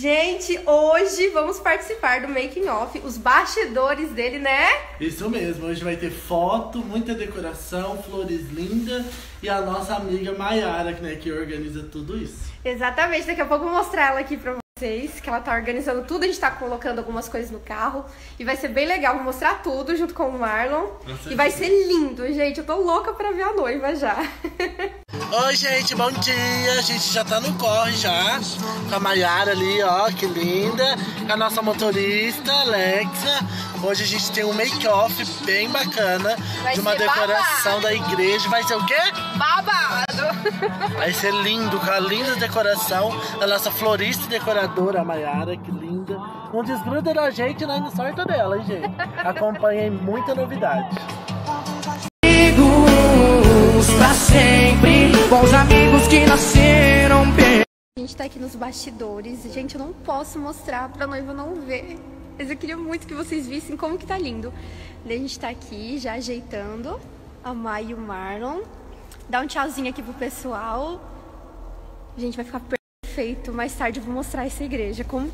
Gente, hoje vamos participar do making of, os bastidores dele, né? Isso mesmo, hoje vai ter foto, muita decoração, flores lindas e a nossa amiga Mayara, né, que organiza tudo isso. Exatamente, daqui a pouco eu vou mostrar ela aqui pra vocês, que ela tá organizando tudo, a gente tá colocando algumas coisas no carro e vai ser bem legal, vou mostrar tudo junto com o Marlon. E vai ser lindo, gente, eu tô louca pra ver a noiva já. Oi, gente, bom dia! A gente já tá no corre já, com a Mayara ali, ó, que linda, com a nossa motorista, Alexa. Hoje a gente tem um make-off bem bacana, de uma decoração da igreja. Vai ser o quê? Babado! Vai ser lindo, com a linda decoração da nossa florista e decoradora, a Mayara, que linda. Não desgruda da gente, não sorte dela, hein, gente? Acompanhem muita novidade. Pra sempre, bons amigos que nasceram bem. A gente tá aqui nos bastidores, gente, eu não posso mostrar pra noiva não ver, mas eu queria muito que vocês vissem como que tá lindo. A gente tá aqui já ajeitando a Mai e o Marlon. Dá um tchauzinho aqui pro pessoal. Gente, vai ficar perfeito, mais tarde eu vou mostrar essa igreja, como